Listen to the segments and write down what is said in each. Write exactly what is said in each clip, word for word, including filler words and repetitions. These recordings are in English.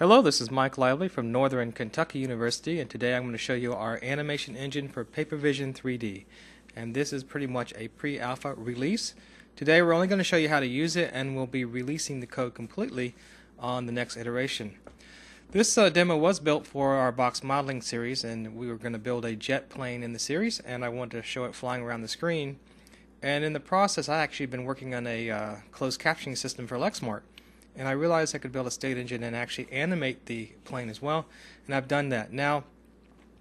Hello, this is Mike Lively from Northern Kentucky University, and today I'm going to show you our animation engine for PaperVision three D. And this is pretty much a pre-alpha release. Today we're only going to show you how to use it, and we'll be releasing the code completely on the next iteration. This uh, demo was built for our box modeling series, and we were going to build a jet plane in the series, and I wanted to show it flying around the screen. And in the process, I actually been working on a uh, closed captioning system for Lexmark. And I realized I could build a state engine and actually animate the plane as well, and I've done that. Now,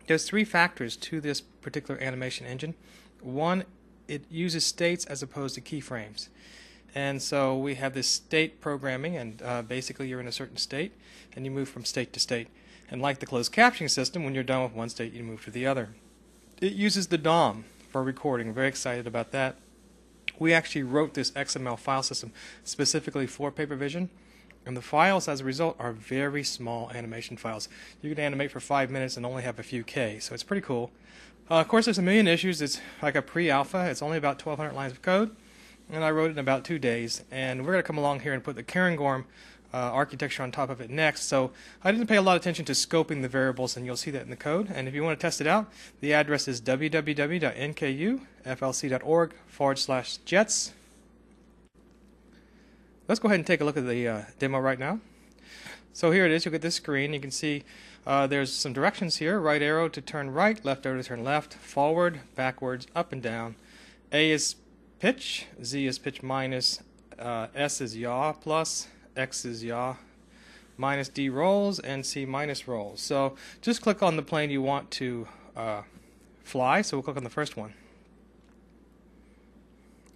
there's three factors to this particular animation engine. One, it uses states as opposed to keyframes. And so we have this state programming, and uh, basically you're in a certain state, and you move from state to state. And like the closed captioning system, when you're done with one state, you move to the other. It uses the D O M for recording. Very excited about that. We actually wrote this X M L file system specifically for PaperVision, and the files as a result are very small animation files. You can animate for five minutes and only have a few K, so it's pretty cool. Uh, of course, there's a million issues. It's like a pre-alpha. It's only about twelve hundred lines of code, and I wrote it in about two days. And we're going to come along here and put the Cairngorm uh, architecture on top of it next. So I didn't pay a lot of attention to scoping the variables, and you'll see that in the code. And if you want to test it out, the address is w w w dot n k u f l c dot org forward slash jets. Let's go ahead and take a look at the uh, demo right now. So here it is. You'll get this screen. You can see uh, there's some directions here. Right arrow to turn right, left arrow to turn left, forward, backwards, up and down. A is pitch, Z is pitch minus, uh, S is yaw plus, X is yaw minus, D rolls, and C minus rolls. So just click on the plane you want to uh, fly. So we'll click on the first one.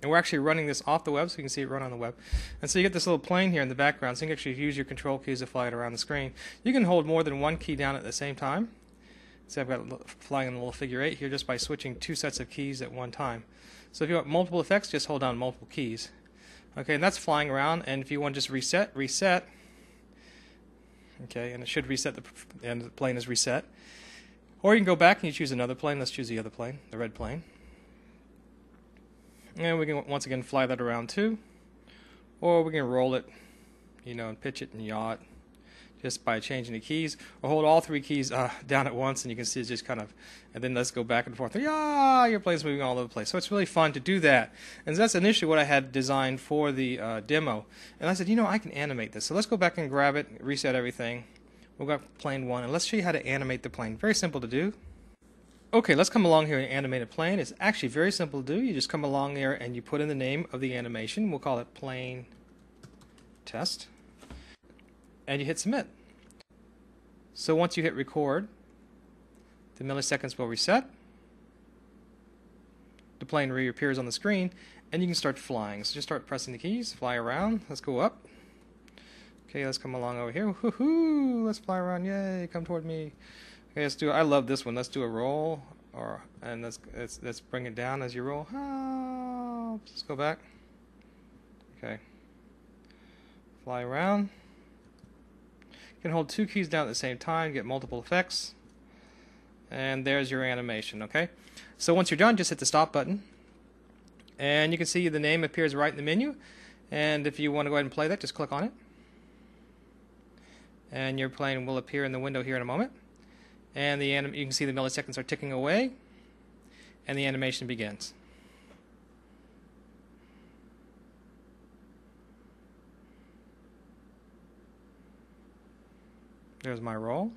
And we're actually running this off the web, so you can see it run on the web. And so you get this little plane here in the background, so you can actually use your control keys to fly it around the screen. You can hold more than one key down at the same time. So I've got flying in a little figure eight here just by switching two sets of keys at one time. So if you want multiple effects, just hold down multiple keys. Okay, and that's flying around, and if you want to just reset, reset. Okay, and it should reset, the, and the plane is reset. Or you can go back and you choose another plane. Let's choose the other plane, the red plane. And we can once again fly that around too, or we can roll it, you know, and pitch it and yaw it just by changing the keys, or hold all three keys uh, down at once, and you can see it's just kind of, and then let's go back and forth. Yeah, your plane's moving all over the place. So it's really fun to do that, and that's initially what I had designed for the uh, demo. And I said, you know, I can animate this. So let's go back and grab it, reset everything. We'll go back to plane one, and let's show you how to animate the plane. Very simple to do. Okay, let's come along here and animate a plane. It's actually very simple to do. You just come along there and you put in the name of the animation. We'll call it plane test. And you hit submit. So once you hit record, the milliseconds will reset. The plane reappears on the screen and you can start flying. So just start pressing the keys, fly around. Let's go up. Okay, let's come along over here. Woohoo! Let's fly around. Yay, come toward me. Okay, let's do. I love this one. Let's do a roll, or and let's let's, let's bring it down as you roll. Oh, let's go back. Okay. Fly around. You can hold two keys down at the same time. Get multiple effects. And there's your animation. Okay. So once you're done, just hit the stop button, and you can see the name appears right in the menu. And if you want to go ahead and play that, just click on it, and your plane will appear in the window here in a moment. And the anim you can see the milliseconds are ticking away, and the animation begins. There's my roll.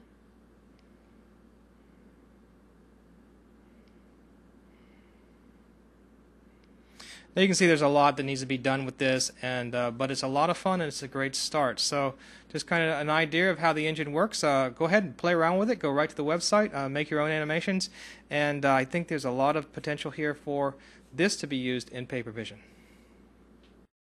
Now you can see there's a lot that needs to be done with this, and uh, but it's a lot of fun and it's a great start. So just kind of an idea of how the engine works. Uh, go ahead and play around with it. Go right to the website, uh, make your own animations, and uh, I think there's a lot of potential here for this to be used in PaperVision.